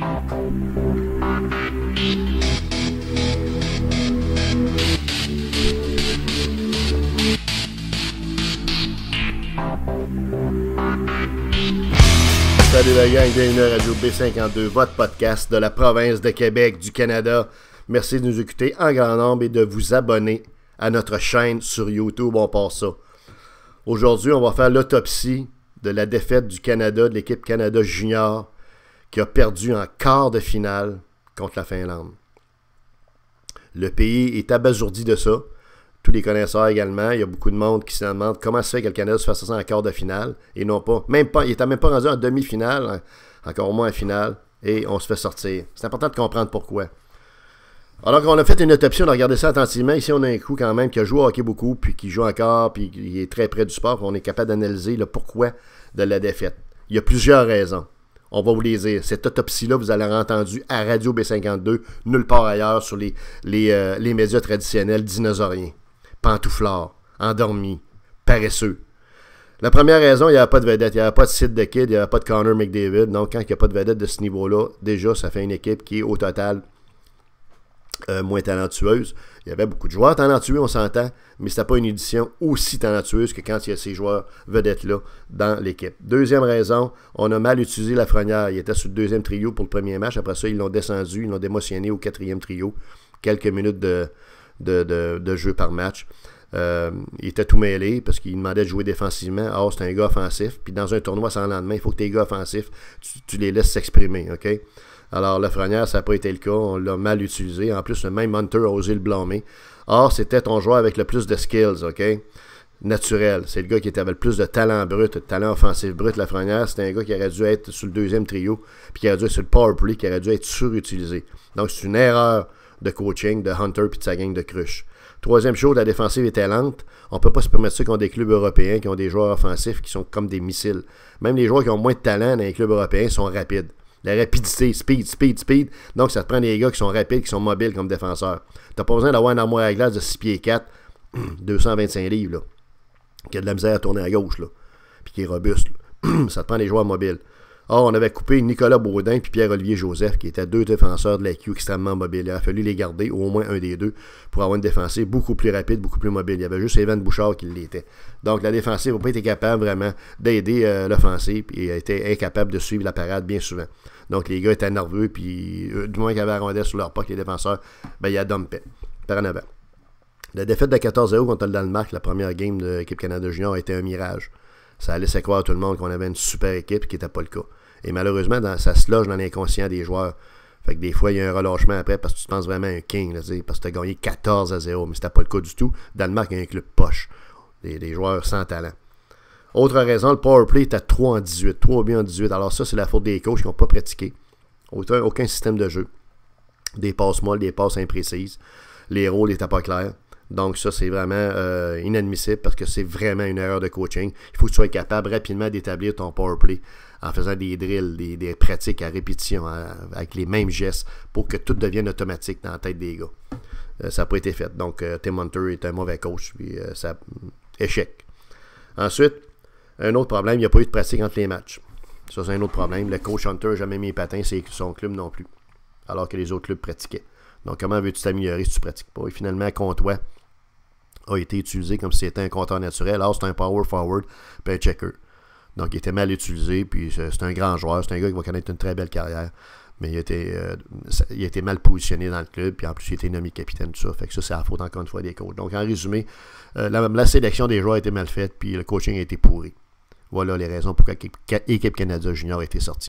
Salut la gang, bienvenue à Radio B52, votre podcast de la province de Québec, du Canada. Merci de nous écouter en grand nombre et de vous abonner à notre chaîne sur YouTube, on part ça. Aujourd'hui, on va faire l'autopsie de la défaite du Canada, de l'équipe Canada Junior, qui a perdu en quart de finale contre la Finlande. Le pays est abasourdi de ça. Tous les connaisseurs également. Il y a beaucoup de monde qui se demande comment ça fait que le Canada se fasse ça en quart de finale et non pas. Même pas, il n'était même pas rendu en demi-finale, encore moins en finale, et on se fait sortir. C'est important de comprendre pourquoi. Alors qu'on a fait une autopsie, on a regardé ça attentivement. Ici, on a un coup quand même qui a joué au hockey beaucoup, puis qui joue encore, puis il est très près du sport. On est capable d'analyser le pourquoi de la défaite. Il y a plusieurs raisons. On va vous les dire. Cette autopsie-là, vous allez l'avoir entendue à Radio B52, nulle part ailleurs sur les médias traditionnels dinosauriens. Pantouflards, endormis, paresseux. La première raison, il n'y avait pas de vedette. Il n'y avait pas de Sid The Kid, il n'y avait pas de Connor McDavid. Donc, quand il n'y a pas de vedette de ce niveau-là, déjà, ça fait une équipe qui est au total moins talentueuse. Il y avait beaucoup de joueurs talentueux, on s'entend, mais ce n'était pas une édition aussi talentueuse que quand il y a ces joueurs vedettes-là dans l'équipe. Deuxième raison, on a mal utilisé Lafrenière. Il était sur le deuxième trio pour le premier match. Après ça, ils l'ont descendu, ils l'ont démotionné au quatrième trio. Quelques minutes de jeu par match. Il était tout mêlé parce qu'il demandait de jouer défensivement. Or, c'est un gars offensif. Puis dans un tournoi sans lendemain, il faut que tes gars offensifs, tu les laisses s'exprimer. Okay? Alors, Lafrenière, ça n'a pas été le cas. On l'a mal utilisé. En plus, même Hunter a osé le blâmer. Or, c'était ton joueur avec le plus de skills. Okay? Naturel. C'est le gars qui avait le plus de talent brut, de talent offensif brut. Lafrenière, c'était un gars qui aurait dû être sur le deuxième trio, puis qui aurait dû être sur le power play, qui aurait dû être surutilisé. Donc, c'est une erreur de coaching de Hunter puis de sa gang de cruche. Troisième chose, la défensive était lente. On ne peut pas se permettre ça qu'on a des clubs européens qui ont des joueurs offensifs qui sont comme des missiles. Même les joueurs qui ont moins de talent dans les clubs européens sont rapides. La rapidité, speed. Donc, ça te prend des gars qui sont rapides, qui sont mobiles comme défenseurs. Tu n'as pas besoin d'avoir un armoire à glace de 6 pieds 4, 225 livres, là, qui a de la misère à tourner à gauche, là, puis qui est robuste. Ça te prend des joueurs mobiles. Or, on avait coupé Nicolas Baudin et Pierre-Olivier Joseph, qui étaient deux défenseurs de la Q extrêmement mobiles. Il a fallu les garder, au moins un des deux, pour avoir une défensive beaucoup plus rapide, beaucoup plus mobile. Il y avait juste Evan Bouchard qui l'était. Donc, la défensive n'a pas été capable vraiment d'aider l'offensive et a été incapable de suivre la parade bien souvent. Donc, les gars étaient nerveux, puis du moins qu'ils avaient arrondé sur leur puck, les défenseurs, ben, ils la dumpaient par en avant. La défaite de 14-0 contre le Danemark, la première game de l'équipe Canada Junior, a été un mirage. Ça laissait croire à tout le monde qu'on avait une super équipe, qui n'était pas le cas. Et malheureusement, ça se loge dans l'inconscient des joueurs. Fait que des fois, il y a un relâchement après parce que tu te penses vraiment à un king, là, parce que tu as gagné 14-0. Mais c'était pas le cas du tout. Danemark, il y a un club poche. Des joueurs sans talent. Autre raison, le powerplay était 3 en 18. 3 buts en 18. Alors ça, c'est la faute des coachs qui n'ont pas pratiqué. Aucun système de jeu. Des passes molles, des passes imprécises. Les rôles n'étaient pas clairs. Donc ça, c'est vraiment inadmissible parce que c'est vraiment une erreur de coaching. Il faut que tu sois capable rapidement d'établir ton powerplay en faisant des drills, des pratiques à répétition, avec les mêmes gestes pour que tout devienne automatique dans la tête des gars. Ça n'a pas été fait. Donc, Tim Hunter est un mauvais coach, puis ça échec. Ensuite, un autre problème, il n'y a pas eu de pratique entre les matchs. Ça, c'est un autre problème. Le coach Hunter n'a jamais mis les patins, c'est son club non plus, alors que les autres clubs pratiquaient. Donc, comment veux-tu t'améliorer si tu ne pratiques pas? Et finalement, Comtois a été utilisé comme si c'était un compteur naturel. Alors, c'est un power forward, puis un checker. Donc, il était mal utilisé, puis c'est un grand joueur. C'est un gars qui va connaître une très belle carrière, mais il a été mal positionné dans le club, puis en plus, il a été nommé capitaine, tout ça. Fait que ça, c'est la faute, encore une fois, des coachs. Donc, en résumé, la sélection des joueurs a été mal faite, puis le coaching a été pourri. Voilà les raisons pour lesquelles l'équipe Canada Junior a été sortie.